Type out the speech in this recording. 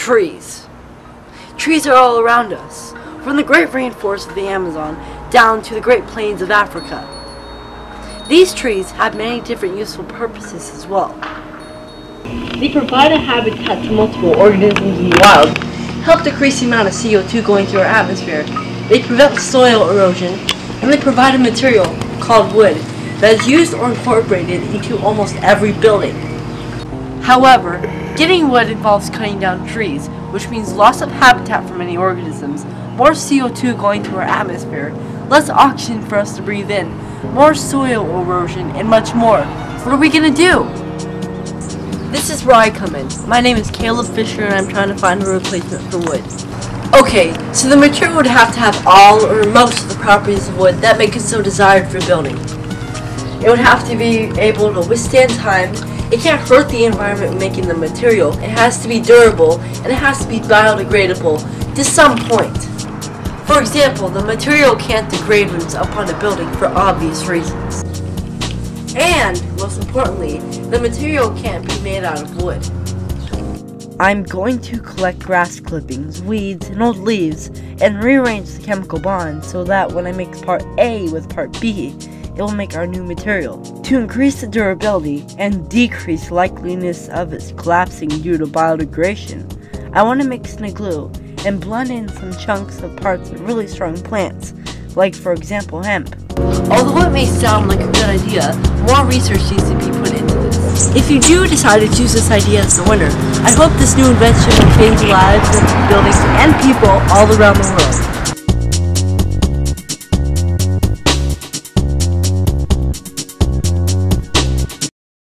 trees. Trees are all around us, from the great rainforests of the Amazon down to the great plains of Africa. These trees have many different useful purposes as well. They provide a habitat to multiple organisms in the wild, help decrease the amount of CO2 going through our atmosphere, they prevent soil erosion, and they provide a material called wood that is used or incorporated into almost every building. However, getting wood involves cutting down trees, which means loss of habitat for many organisms, more CO2 going through our atmosphere, less oxygen for us to breathe in, more soil erosion, and much more. What are we going to do? This is where I come in. My name is Caleb Fisher and I'm trying to find a replacement for wood. Okay, so the material would have to have all or most of the properties of wood that make it so desired for building. It would have to be able to withstand time. It can't hurt the environment when making the material. It has to be durable and it has to be biodegradable to some point. For example, the material can't degrade when it's upon a building for obvious reasons. And, most importantly, the material can't be made out of wood. I'm going to collect grass clippings, weeds, and old leaves and rearrange the chemical bonds so that when I mix part A with part B, it will make our new material, to increase the durability and decrease likeliness of its collapsing due to biodegradation. I want to mix in a glue and blend in some chunks of parts of really strong plants, like for example hemp. Although it may sound like a good idea, more research needs to be put into this. If you do decide to choose this idea as the winner, I hope this new invention will change lives, buildings, and people all around the world.